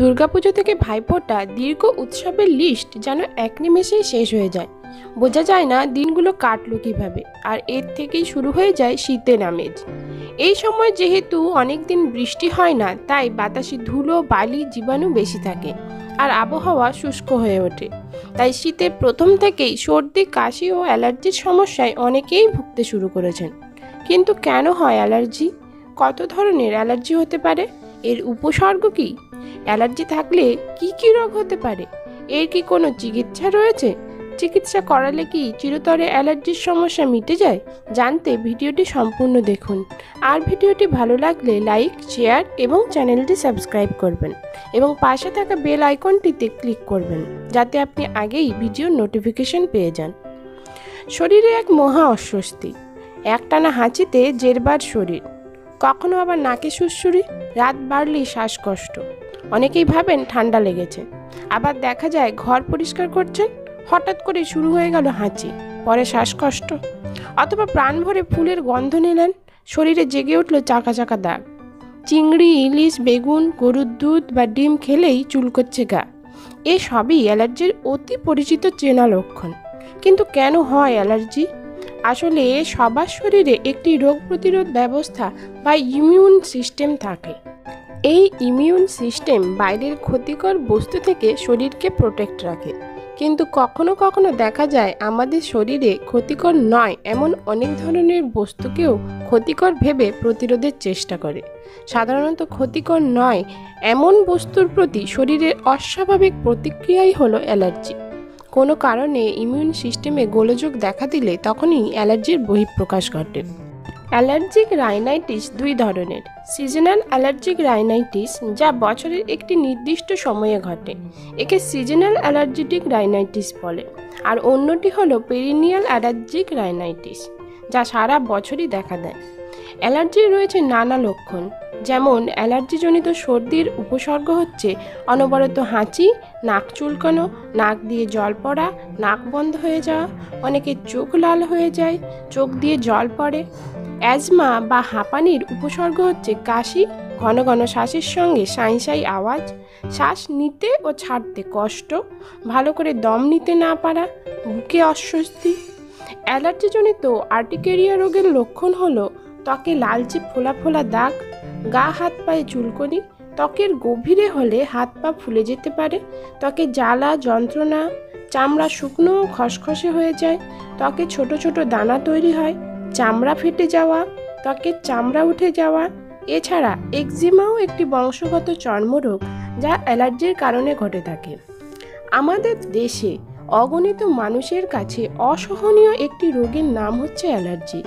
দুর্গাপুজো থেকে ভাইফোঁটা দীর্ঘ উৎসবের লিস্ট যেন এক নিমেষেই শেষ হয়ে যায়। বোঝা যায় না দিনগুলো কাটলো কিভাবে, আর এর থেকেই শুরু হয়ে যায় শীতের আমেজ। এই সময় যেহেতু অনেকদিন বৃষ্টি হয় না, তাই বাতাসে ধুলো, বালি, জীবাণু বেশি থাকে আর আবহাওয়া শুষ্ক হয়ে ওঠে। তাই শীতের প্রথম থেকেই সর্দি, কাশি ও অ্যালার্জির সমস্যায় অনেকেই ভুগতে শুরু করেছেন। কিন্তু কেন হয় অ্যালার্জি? কত ধরনের অ্যালার্জি হতে পারে? এর উপসর্গ কী? অ্যালার্জি থাকলে কি কি রোগ হতে পারে? এর কি কোনো চিকিৎসা রয়েছে? চিকিৎসা করালে কি চিরতরে অ্যালার্জির সমস্যা মিটে যায়? জানতে ভিডিওটি সম্পূর্ণ দেখুন। আর ভিডিওটি ভালো লাগলে লাইক, শেয়ার এবং চ্যানেলটি সাবস্ক্রাইব করবেন এবং পাশে থাকা বেল আইকনটিতে ক্লিক করবেন, যাতে আপনি আগেই ভিডিওর নোটিফিকেশন পেয়ে যান। শরীরে এক মহা অস্বস্তি, একটানা হাঁচিতে জেরবার শরীর, কখনো আবার নাকে সুরসুরি, রাত বাড়লেই শ্বাসকষ্ট। অনেকেই ভাবেন ঠান্ডা লেগেছে, আবার দেখা যায় ঘর পরিষ্কার করছেন, হঠাৎ করে শুরু হয়ে গেল হাঁচি, পরে শ্বাসকষ্ট, অথবা প্রাণ ভরে ফুলের গন্ধ নিলেন, শরীরে জেগে উঠল চাকা চাকা দাগ। চিংড়ি, ইলিশ, বেগুন, গরুর দুধ বা ডিম খেলেই চুলকোচ্ছে গা। এসবই অ্যালার্জির অতি পরিচিত চেনা লক্ষণ। কিন্তু কেন হয় অ্যালার্জি? আসলে সবার শরীরে একটি রোগ প্রতিরোধ ব্যবস্থা বা ইমিউন সিস্টেম থাকে। এই ইমিউন সিস্টেম বাইরের ক্ষতিকর বস্তু থেকে শরীরকে প্রোটেক্ট রাখে। কিন্তু কখনো কখনো দেখা যায় আমাদের শরীরে ক্ষতিকর নয় এমন অনেক ধরনের বস্তুকেও ক্ষতিকর ভেবে প্রতিরোধের চেষ্টা করে। সাধারণত ক্ষতিকর নয় এমন বস্তুর প্রতি শরীরের অস্বাভাবিক প্রতিক্রিয়াই হলো অ্যালার্জি। কোনো কারণে ইমিউন সিস্টেমে গোলযোগ দেখা দিলে তখনই অ্যালার্জির বহিঃপ্রকাশ ঘটে। অ্যালার্জিক রাইনাইটিস দুই ধরনের। সিজনাল অ্যালার্জিক রাইনাইটিস, যা বছরের একটি নির্দিষ্ট সময়ে ঘটে, একে সিজনাল অ্যালার্জিটিক রাইনাইটিস বলে। আর অন্যটি হলো পেরিনিয়াল অ্যালার্জিক রাইনাইটিস, যা সারা বছরই দেখা দেয়। অ্যালার্জির রয়েছে নানা লক্ষণ, যেমন অ্যালার্জিজনিত সর্দির উপসর্গ হচ্ছে অনবরত হাঁচি, নাক চুলকানো, নাক দিয়ে জল পড়া, নাক বন্ধ হয়ে যাওয়া, অনেকের চোখ লাল হয়ে যায়, চোখ দিয়ে জল পড়ে। অ্যাজমা বা হাঁপানির উপসর্গ হচ্ছে কাশি, ঘন ঘন শ্বাসের সঙ্গে সাঁই সাঁই আওয়াজ, শ্বাস নিতে ও ছাড়তে কষ্ট, ভালো করে দম নিতে না পারা, বুকে অস্বস্তি। অ্যালার্জিজনিত আর্টিকেরিয়া রোগের লক্ষণ হলো ত্বকে লালচে ফোলা ফোলা দাগ, গা হাত পায়ে চুলকনি, ত্বকের গভীরে হলে হাত পা ফুলে যেতে পারে, ত্বকে জ্বালা যন্ত্রণা, চামড়া শুকনো ও খসখসে হয়ে যায়, ত্বকে ছোট ছোট দানা তৈরি হয়, চামড়া ফেটে যাওয়া, ত্বকের চামড়া উঠে যাওয়া। এছাড়া একজিমাও একটি বংশগত চর্মরোগ, যা অ্যালার্জির কারণে ঘটে থাকে। আমাদের দেশে অগণিত মানুষের কাছে অসহনীয় একটি রোগের নাম হচ্ছে অ্যালার্জি।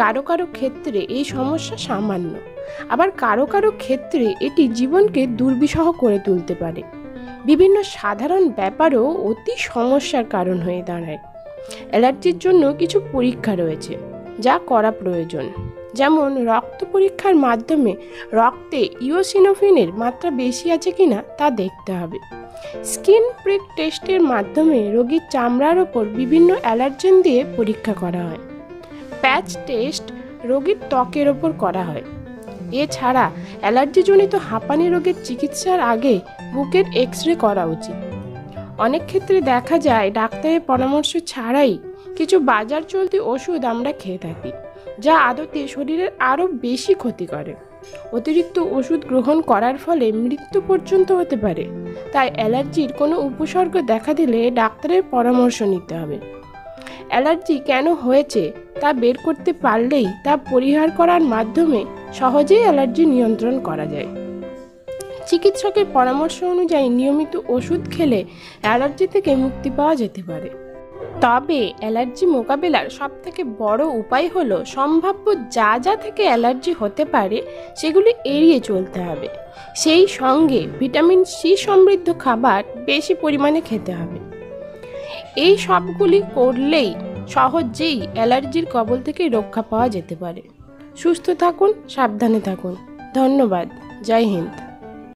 কারো কারো ক্ষেত্রে এই সমস্যা সামান্য, আবার কারো কারো ক্ষেত্রে এটি জীবনকে দুর্বিষহ করে তুলতে পারে। বিভিন্ন সাধারণ ব্যাপারও অতি সমস্যার কারণ হয়ে দাঁড়ায়। অ্যালার্জির জন্য কিছু পরীক্ষা রয়েছে যা করা প্রয়োজন, যেমন রক্ত পরীক্ষার মাধ্যমে রক্তে ইওসিনোফিনের মাত্রা বেশি আছে কিনা তা দেখতে হবে। স্কিন প্রিক টেস্টের মাধ্যমে রোগীর চামড়ার ওপর বিভিন্ন অ্যালার্জেন দিয়ে পরীক্ষা করা হয়। প্যাচ টেস্ট রোগীর ত্বকের ওপর করা হয়। এছাড়া অ্যালার্জিজনিত হাঁপানি রোগের চিকিৎসার আগে বুকের এক্স-রে করা উচিত। অনেক ক্ষেত্রে দেখা যায় ডাক্তারের পরামর্শ ছাড়াই কিছু বাজার চলতি ওষুধ আমরা খেয়ে থাকি, যা আদতে শরীরের আরও বেশি ক্ষতি করে। অতিরিক্ত ওষুধ গ্রহণ করার ফলে মৃত্যু পর্যন্ত হতে পারে। তাই অ্যালার্জির কোনো উপসর্গ দেখা দিলে ডাক্তারের পরামর্শ নিতে হবে। অ্যালার্জি কেন হয়েছে তা বের করতে পারলেই তা পরিহার করার মাধ্যমে সহজেই অ্যালার্জি নিয়ন্ত্রণ করা যায়। চিকিৎসকের পরামর্শ অনুযায়ী নিয়মিত ওষুধ খেলে অ্যালার্জি থেকে মুক্তি পাওয়া যেতে পারে। তবে অ্যালার্জি মোকাবেলার সবথেকে বড় উপায় হলো সম্ভাব্য যা যা থেকে অ্যালার্জি হতে পারে সেগুলি এড়িয়ে চলতে হবে। সেই সঙ্গে ভিটামিন সি সমৃদ্ধ খাবার বেশি পরিমাণে খেতে হবে। এই সবগুলি করলেই সহজেই অ্যালার্জির কবল থেকে রক্ষা পাওয়া যেতে পারে। সুস্থ থাকুন, সাবধানে থাকুন। ধন্যবাদ। জয় হিন্দ।